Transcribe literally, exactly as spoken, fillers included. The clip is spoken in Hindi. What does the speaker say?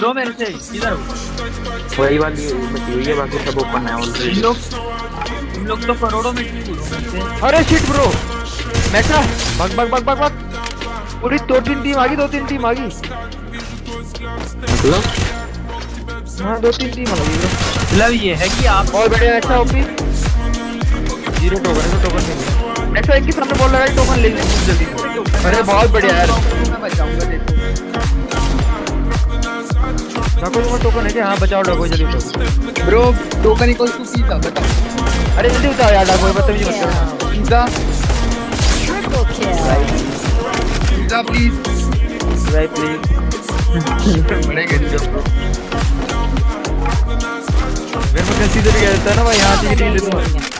दूर हो मेरे से, इधर हो। वही वाली बची हुई है, बाकी सब ओपन है ऑलरेडी। इन लोग इन लोग तो करोड़ों में दूर हो। अरे शिट ब्रो, मैक्रा भाग भाग भाग भाग भाग। पूरी दो तीन टीम आ गई, दो तीन टीम आ गई। मतलब हां दो तीन टीम आ गई। मतलब ये है कि आप और बड़े अच्छा ओपी जीरो टोकन से टोकन नहीं। अच्छा एक के सामने बॉल लगा, टोकन ले ले जल्दी। अरे बहुत बढ़िया यार, मैं बचाऊंगा देखो। रखो वो टोकन है। हां बचाओ रखो जल्दी ब्रो। टोकन इक्वल्स टू सीधा बताओ। अरे जल्दी बताओ यार, कोई बदतमीजी मत करो। सीधा सीधा प्लीज सीधा प्लीज। बड़े गंदे ब्रो, मेरे को कैसे सीधे भी गया था ना भाई। यहां से ही ले लूंगा।